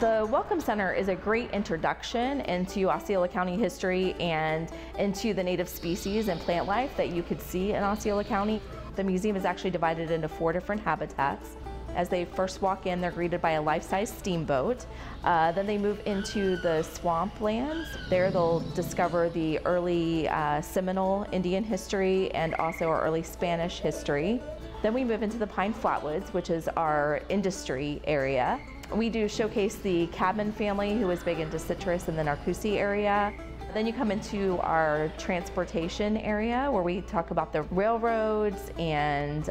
The Welcome Center is a great introduction into Osceola County history and into the native species and plant life that you could see in Osceola County. The museum is actually divided into 4 different habitats. As they first walk in, they're greeted by a life-size steamboat. Then they move into the swamplands. There they'll discover the early Seminole Indian history and also our early Spanish history. Then we move into the Pine Flatwoods, which is our industry area. We do showcase the Cadman family, who is big into citrus in the Narcoossee area. Then you come into our transportation area, where we talk about the railroads and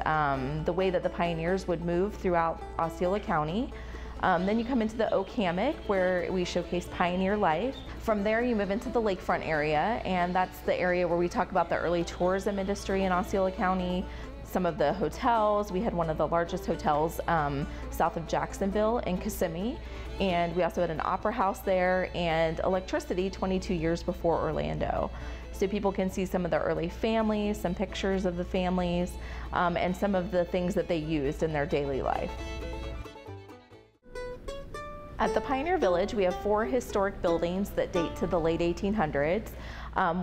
the way that the pioneers would move throughout Osceola County. Then you come into the Oak Hammock, where we showcase pioneer life. From there you move into the lakefront area, and that's the area where we talk about the early tourism industry in Osceola County. Some of the hotels, we had one of the largest hotels south of Jacksonville in Kissimmee, and we also had an opera house there and electricity 22 years before Orlando. So people can see some of the early families, some pictures of the families, and some of the things that they used in their daily life. At the Pioneer Village, we have 4 historic buildings that date to the late 1800s.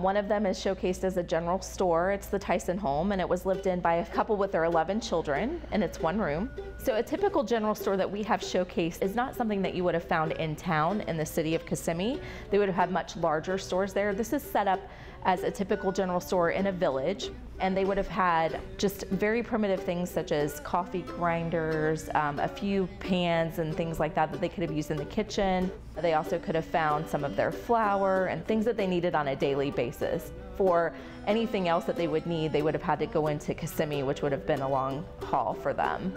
One of them is showcased as a general store. It's the Tyson home, and it was lived in by a couple with their 11 children, and it's 1 room. So a typical general store that we have showcased is not something that you would have found in town in the city of Kissimmee. They would have had much larger stores there. This is set up as a typical general store in a village, and they would have had just very primitive things such as coffee grinders, a few pans and things like that that they could have used in the kitchen. They also could have found some of their flour and things that they needed on a daily basis. For anything else that they would need, they would have had to go into Kissimmee, which would have been a long haul for them.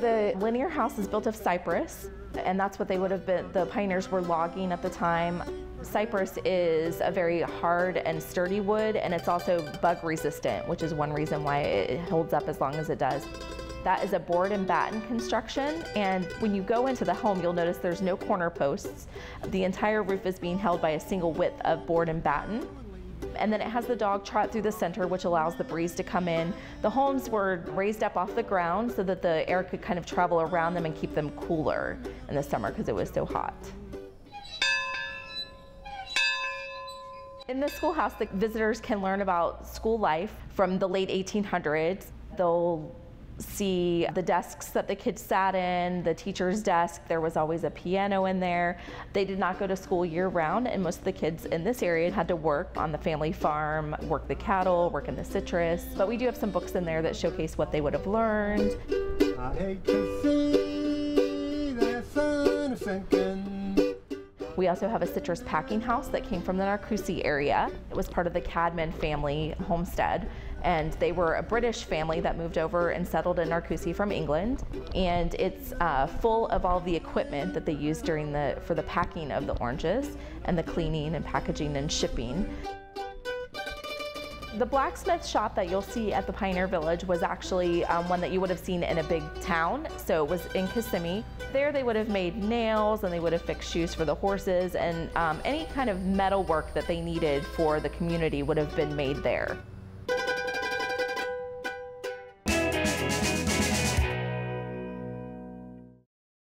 The linear house is built of cypress, and that's what they would have been, the pioneers were logging at the time. Cypress is a very hard and sturdy wood, and it's also bug resistant, which is one reason why it holds up as long as it does. That is a board and batten construction, and when you go into the home, you'll notice there's no corner posts. The entire roof is being held by a single width of board and batten. And then it has the dog trot through the center, which allows the breeze to come in. The homes were raised up off the ground so that the air could kind of travel around them and keep them cooler in the summer because it was so hot. In the schoolhouse, the visitors can learn about school life from the late 1800s. They'll see the desks that the kids sat in, the teacher's desk. There was always a piano in there. They did not go to school year-round, and most of the kids in this area had to work on the family farm, work the cattle, work in the citrus. But we do have some books in there that showcase what they would have learned. I hate to see the sun sinking. We also have a citrus packing house that came from the Narcoossee area. It was part of the Cadman family homestead, and they were a British family that moved over and settled in Narcoossee from England. And it's full of all the equipment that they used during for the packing of the oranges and the cleaning and packaging and shipping. The blacksmith shop that you'll see at the Pioneer Village was actually one that you would have seen in a big town, so it was in Kissimmee. There they would have made nails, and they would have fixed shoes for the horses, and any kind of metal work that they needed for the community would have been made there.